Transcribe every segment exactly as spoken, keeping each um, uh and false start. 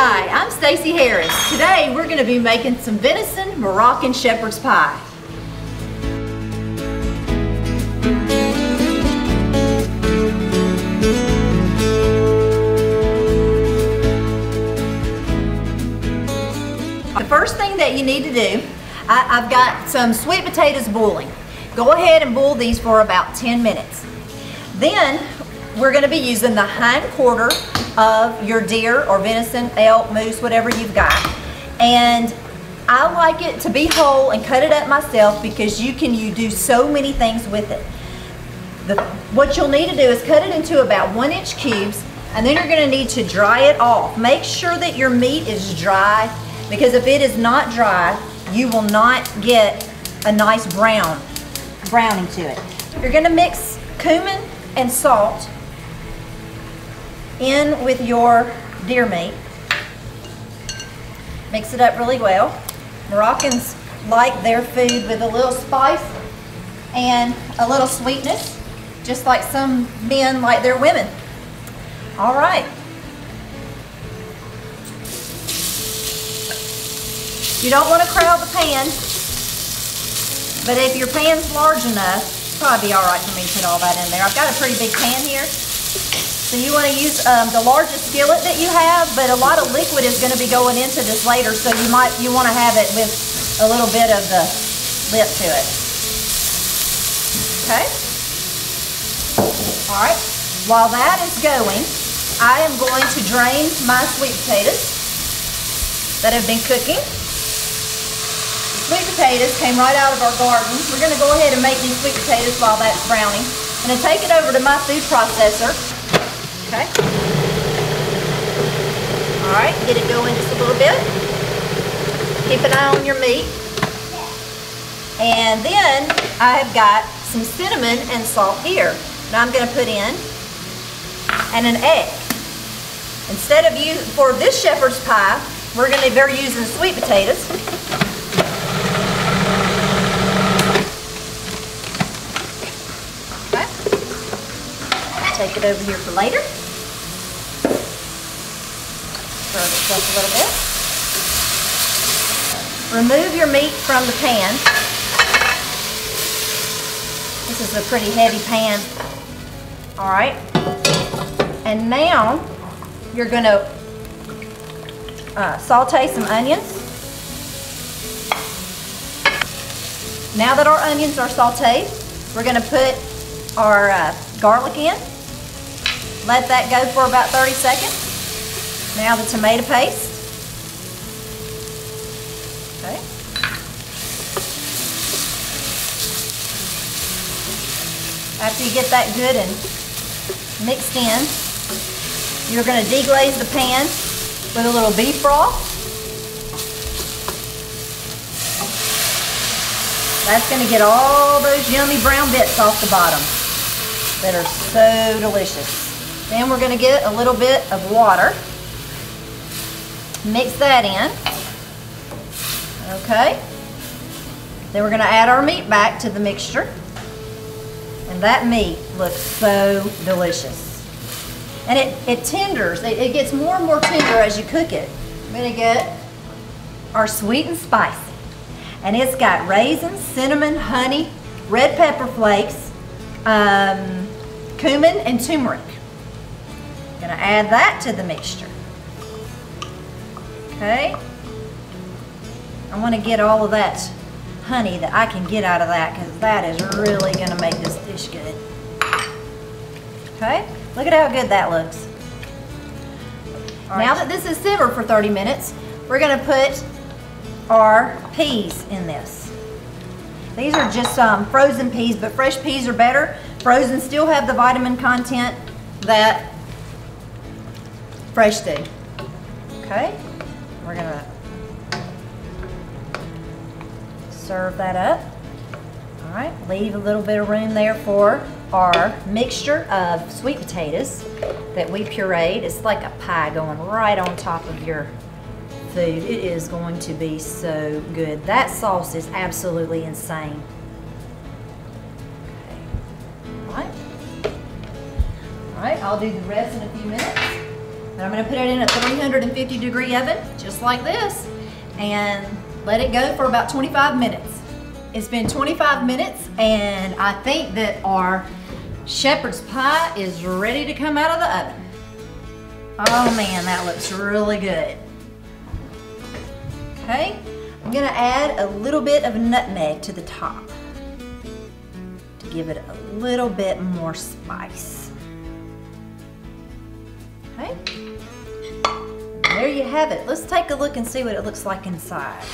Hi, I'm Stacy Harris. Today we're going to be making some venison Moroccan shepherd's pie. The first thing that you need to do, I, I've got some sweet potatoes boiling. Go ahead and boil these for about ten minutes. Then we're going to be using the hind quarter of your deer or venison, elk, moose, whatever you've got. And I like it to be whole and cut it up myself because you can you do so many things with it. The, what you'll need to do is cut it into about one inch cubes, and then you're going to need to dry it off. Make sure that your meat is dry, because if it is not dry, you will not get a nice brown browning to it. You're going to mix cumin and salt in with your deer meat. Mix it up really well. Moroccans like their food with a little spice and a little sweetness, just like some men like their women. All right. You don't want to crowd the pan, but if your pan's large enough, it'll probably be all right for me to put all that in there. I've got a pretty big pan here. So you want to use um, the largest skillet that you have, but a lot of liquid is going to be going into this later, so you might you want to have it with a little bit of the lip to it. Okay. All right. While that is going, I am going to drain my sweet potatoes that have been cooking. The sweet potatoes came right out of our garden. We're going to go ahead and make these sweet potatoes while that's browning. I'm going to take it over to my food processor. Okay. All right, get it going just a little bit. Keep an eye on your meat. And then I have got some cinnamon and salt here that I'm going to put in, and an egg. Instead of you for this shepherd's pie, we're going to be using sweet potatoes. Take it over here for later. Stir this up a little bit. Remove your meat from the pan. This is a pretty heavy pan. All right. And now you're going to uh, saute some onions. Now that our onions are sauteed, we're going to put our uh, garlic in. Let that go for about thirty seconds. Now the tomato paste. Okay. After you get that good and mixed in, you're going to deglaze the pan with a little beef broth. That's going to get all those yummy brown bits off the bottom that are so delicious. Then we're going to get a little bit of water. Mix that in. Okay. Then we're going to add our meat back to the mixture. And that meat looks so delicious. And it, it tenders. It, it gets more and more tender as you cook it. We're going to get our sweet and spicy. And it's got raisins, cinnamon, honey, red pepper flakes, um, cumin, and turmeric. Going to add that to the mixture. Okay. I want to get all of that honey that I can get out of that, because that is really going to make this dish good. Okay. Look at how good that looks. All now right. That this is simmered for thirty minutes, we're going to put our peas in this. These are just um, frozen peas, but fresh peas are better. Frozen still have the vitamin content that fresh do. Okay, we're gonna serve that up. All right, leave a little bit of room there for our mixture of sweet potatoes that we pureed. It's like a pie going right on top of your food. It is going to be so good. That sauce is absolutely insane. Okay. All right. All right, I'll do the rest in a few minutes. But I'm gonna put it in a three hundred fifty degree oven, just like this, and let it go for about twenty-five minutes. It's been twenty-five minutes, and I think that our shepherd's pie is ready to come out of the oven. Oh man, that looks really good. Okay, I'm gonna add a little bit of nutmeg to the top to give it a little bit more spice. Okay, there you have it. Let's take a look and see what it looks like inside.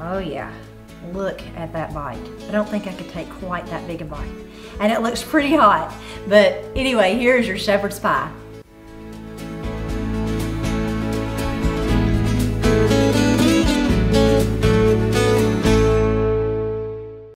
Oh yeah, look at that bite. I don't think I could take quite that big a bite. And it looks pretty hot. But anyway, here's your shepherd's pie.